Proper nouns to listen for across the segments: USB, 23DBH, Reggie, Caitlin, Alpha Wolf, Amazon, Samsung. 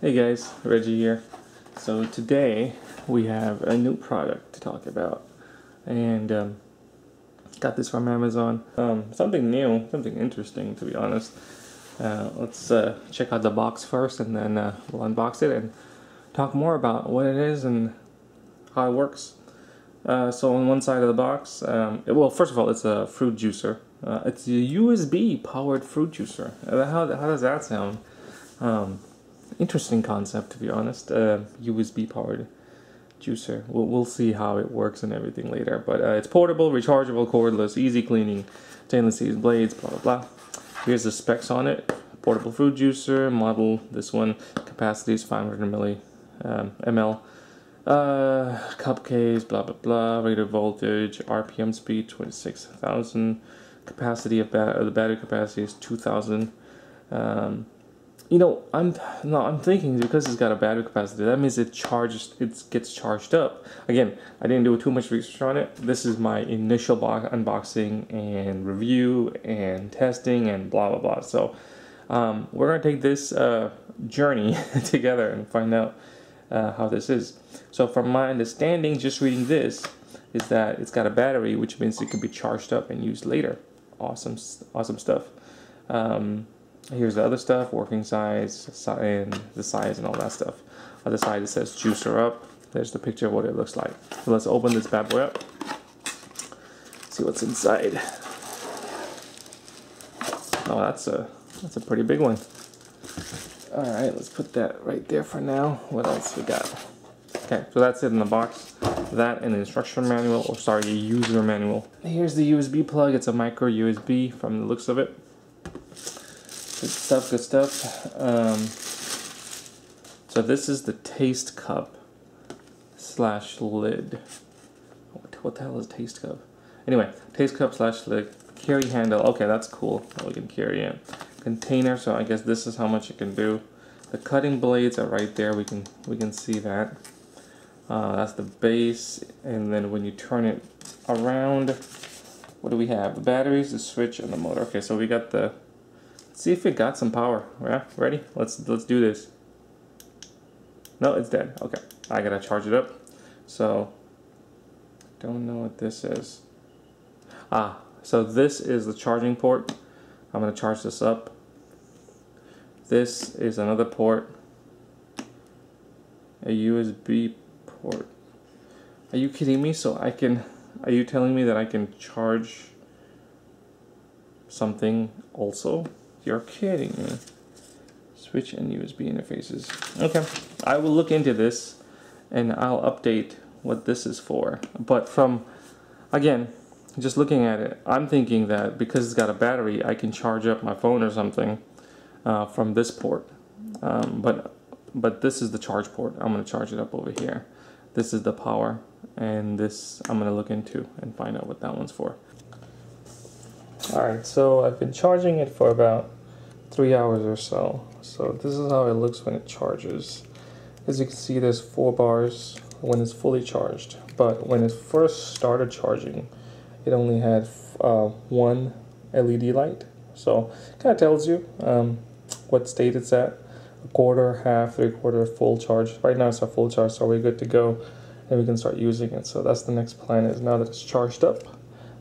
Hey guys, Reggie here. So today we have a new product to talk about, and got this from Amazon. Something new, something interesting, to be honest. Let's check out the box first, and then we'll unbox it and talk more about what it is and how it works. So on one side of the box, well, first of all, it's a fruit juicer. It's a USB powered fruit juicer. How does that sound? Interesting concept, to be honest. USB powered juicer. We'll see how it works and everything later. But it's portable, rechargeable, cordless, easy cleaning, stainless steel blades, blah blah blah. Here's the specs on it. Portable fruit juicer model. This one capacity is 500 ml. Cupcase, blah blah blah. Rated voltage, RPM speed 26,000. Capacity of the battery capacity is 2,000. You know, I'm thinking because it's got a battery capacity, that means it gets charged up. Again, I didn't do too much research on it. This is my initial unboxing and review and testing and blah blah blah. So we're gonna take this journey together and find out how this is. So from my understanding, just reading this, is that it's got a battery, which means it can be charged up and used later. Awesome stuff. Here's the other stuff, working size, and the size and all that stuff. Other side, it says juicer up. There's the picture of what it looks like. So let's open this bad boy up. See what's inside. Oh, that's a pretty big one. All right, let's put that right there for now. What else we got? Okay, so that's it in the box. That and the instruction manual, or sorry, the user manual. Here's the USB plug. It's a micro USB from the looks of it. Good stuff, good stuff. So this is the taste cup slash lid. What the hell is taste cup? Anyway, taste cup slash lid. Carry handle. Okay, that's cool. Well, we can carry it. Container. So I guess this is how much it can do. The cutting blades are right there. We can see that. That's the base. And then when you turn it around, what do we have? The batteries, the switch, and the motor. Okay, so we got the. See if it got some power. Yeah, ready? Let's do this. No, it's dead. Okay, I gotta charge it up. So, don't know what this is. Ah, so this is the charging port. I'm gonna charge this up. This is another port. A USB port. Are you kidding me? So I can. Are you telling me that I can charge something also? You're kidding me. Switch and USB interfaces. Okay, I will look into this and I'll update what this is for. But from, again, just looking at it, I'm thinking that because it's got a battery, I can charge up my phone or something from this port. But this is the charge port. I'm going to charge it up over here. This is the power, and this I'm going to look into and find out what that one's for. Alright, so I've been charging it for about 3 hours or so. So this is how it looks when it charges. As you can see, there's 4 bars when it's fully charged. But when it first started charging, it only had one LED light. So it kind of tells you what state it's at. A quarter, half, three-quarter, full charge. Right now it's a full charge, so we're good to go. And we can start using it. So that's the next plan, is now that it's charged up.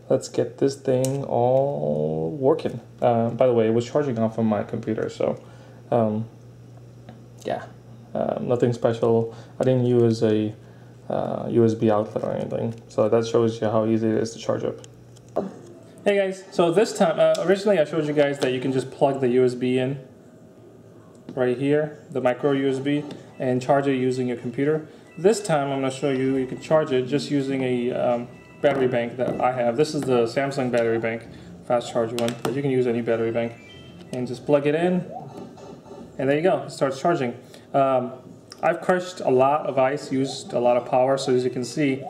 Let's get this thing all working. By the way, it was charging off of my computer, so yeah, nothing special. I didn't use a USB outlet or anything, so that shows you how easy it is to charge up. Hey guys, so this time, originally I showed you guys that you can just plug the USB in right here, the micro USB, and charge it using your computer. This time I'm going to show you can charge it just using a battery bank that I have. This is the Samsung battery bank, fast charge one, but you can use any battery bank, and just plug it in, and there you go, it starts charging. I've crushed a lot of ice, used a lot of power, so as you can see,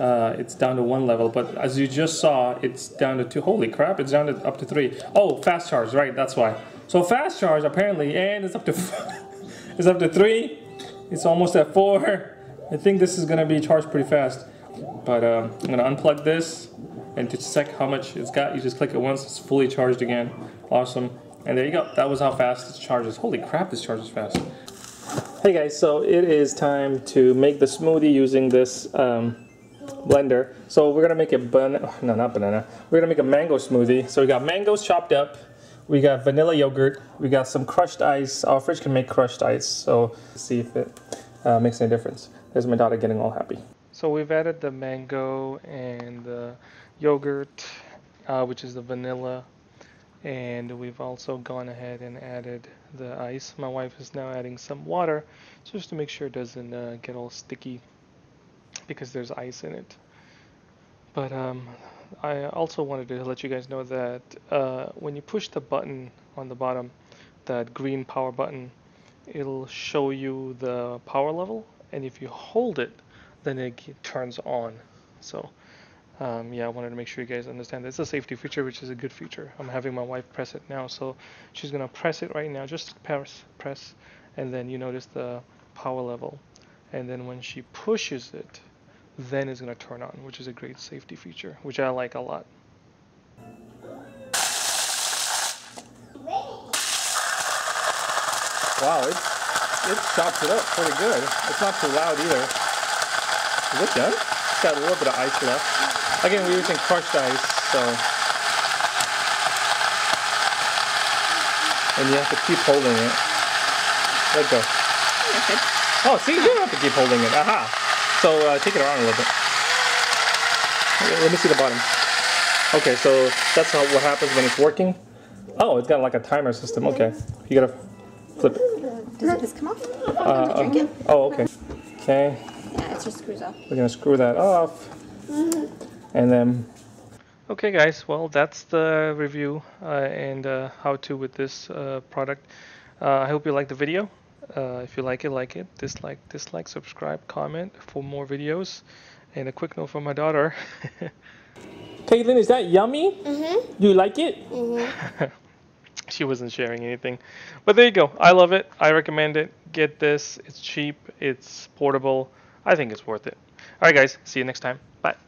it's down to 1 level, but as you just saw, it's down to 2. Holy crap, it's down to up to 3. Oh, fast charge, right, that's why. So fast charge apparently, and it's up to it's up to 3, it's almost at 4. I think this is gonna be charged pretty fast. But I'm going to unplug this, and to check how much it's got, you just click it once, it's fully charged again. Awesome. And there you go. That was how fast it charges. Holy crap, this charges fast. Hey guys, so it is time to make the smoothie using this blender. So we're gonna make a we're gonna make a mango smoothie. So we got mangoes chopped up, we got vanilla yogurt, we got some crushed ice. Our fridge can make crushed ice, so let's see if it makes any difference. There's my daughter getting all happy. So we've added the mango and the yogurt, which is the vanilla, and we've also gone ahead and added the ice. My wife is now adding some water just to make sure it doesn't get all sticky because there's ice in it. But I also wanted to let you guys know that when you push the button on the bottom, that green power button, it'll show you the power level, and if you hold it, then it turns on. So yeah, I wanted to make sure you guys understand that it's a safety feature, which is a good feature. I'm having my wife press it now, so she's gonna press it right now. Just press, and then you notice the power level, and then when she pushes it, then it's gonna turn on, which is a great safety feature, which I like a lot. Wow, it chops it up pretty good. It's not too loud either. Is it done? It's got a little bit of ice left. Again, we're using crushed ice, so. And you have to keep holding it. Let go. Okay. Oh, see, you don't have to keep holding it. Aha. So take it around a little bit. Okay, let me see the bottom. Okay, so that's how, what happens when it's working. Oh, it's got like a timer system. Okay. You gotta flip it. Does this come off? Drink it? Oh, okay. Okay. Yeah, it just screws off. We're gonna screw that off. And then okay guys, well that's the review and how to with this product. I hope you liked the video. If you like it, dislike, subscribe, comment for more videos. And a quick note from my daughter. Caitlin, is that yummy? Mm-hmm. You like it? Mm-hmm. She wasn't sharing anything, but there you go. I love it. I recommend it. Get this. It's cheap. It's portable. I think it's worth it. All right guys, see you next time. Bye.